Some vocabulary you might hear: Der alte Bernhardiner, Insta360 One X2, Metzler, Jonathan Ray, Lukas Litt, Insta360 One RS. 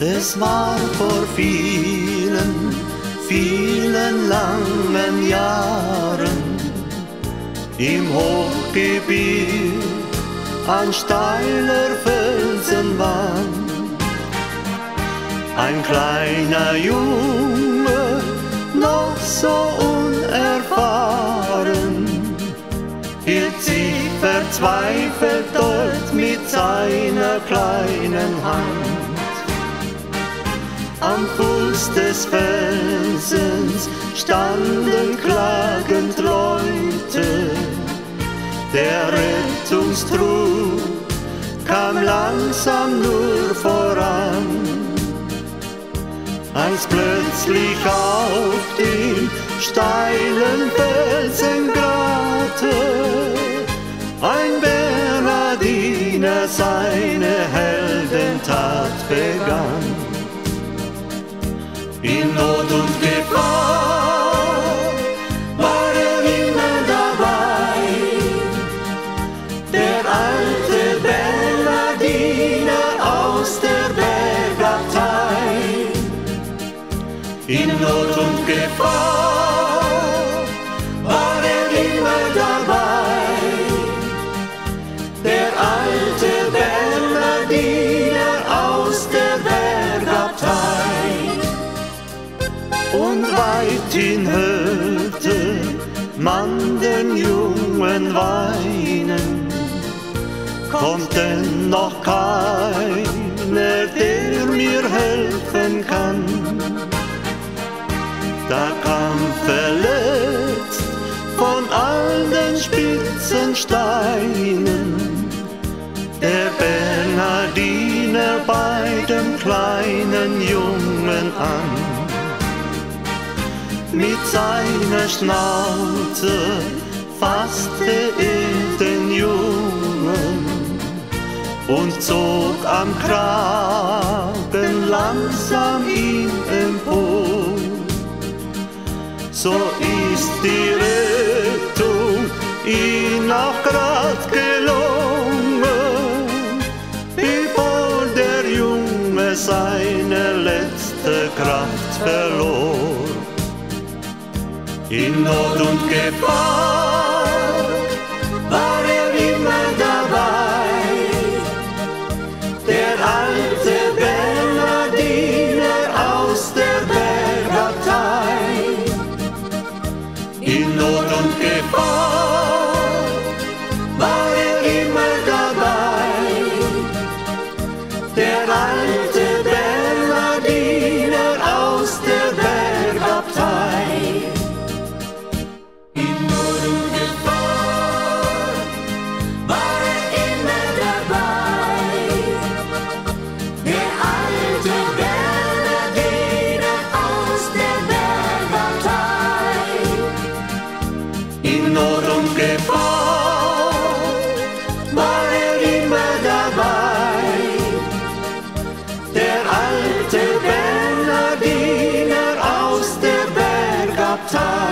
Es war vor vielen, vielen langen Jahren im Hochgebirg an steiler Felsenwand ein kleiner Junge, noch so unerfahren, hielt sich verzweifelt dort mit seiner kleinen Hand. Am Fuß des Felsens standen klagend Leute, der Rettungstrupp kam langsam nur voran. Als plötzlich auf dem steilen Felsengrate ein Bernhardiner seine Heldentat begann. In Not und Gefahr war immer dabei, der alte Bernhardiner aus der Bergabtei. In Not und Gefahr war immer dabei, der alte Bernhardiner aus der Bergabtei. Und weithin hörte man den Jungen weinen, kommt denn noch keiner, der mir helfen kann? Da kam verletzt von all den spitzen Steinen der Bernhardiner bei dem kleinen Jungen an. Mit seiner Schnauze fasste er den Jungen und zog am Kragen langsam ihn empor. So ist die Rettung ihm auch grad gelungen, bevor der Junge seine letzte Kraft verlor. In Not und Gefahr war immer dabei, der alte Bernhardiner aus der Bergabtei. In Not und Gefahr war immer dabei, der alte Bernhardiner aus der Bergabtei. In Not und Gefahr war immer dabei, der alte Bernhardiner aus der Bergabtei. In Not und Gefahr war immer dabei, der alte Bernhardiner aus der Bergabtei.